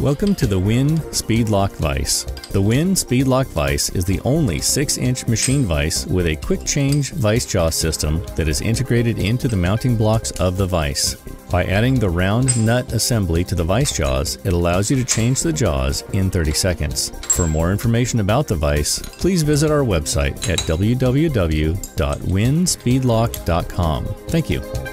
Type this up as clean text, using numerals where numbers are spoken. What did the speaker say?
Welcome to the Winn Speed Lock Vise. The Winn Speed Lock Vise is the only 6-inch machine vise with a quick change vise jaw system that is integrated into the mounting blocks of the vise. By adding the round nut assembly to the vise jaws, it allows you to change the jaws in 30 seconds. For more information about the vise, please visit our website at www.winnspeedlock.com. Thank you.